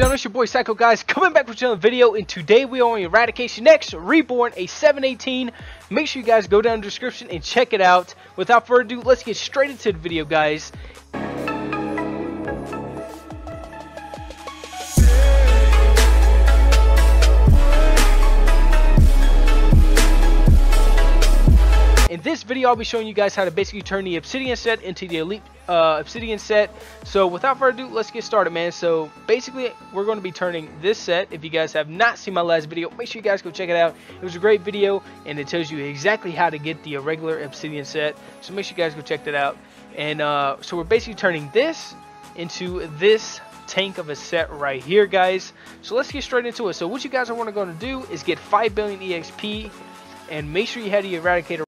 gentlemen, it's your boy Psycho Guys coming back with another video, and today we are on Eradication X Reborn A 718. Make sure you guys go down in the description and check it out. Without further ado, let's get straight into the video, guys. In this video, I'll be showing you guys how to basically turn the Obsidian set into the Elite Obsidian set. So without further ado, let's get started, man. So basically, we're going to be turning this set. If you guys have not seen my last video, make sure you guys go check it out. It was a great video, and it tells you exactly how to get the regular Obsidian set. So make sure you guys go check that out. And so we're basically turning this into this tank of a set right here, guys. So let's get straight into it. So what you guys are going to do is get 5 billion EXP, and make sure you have the Eradicator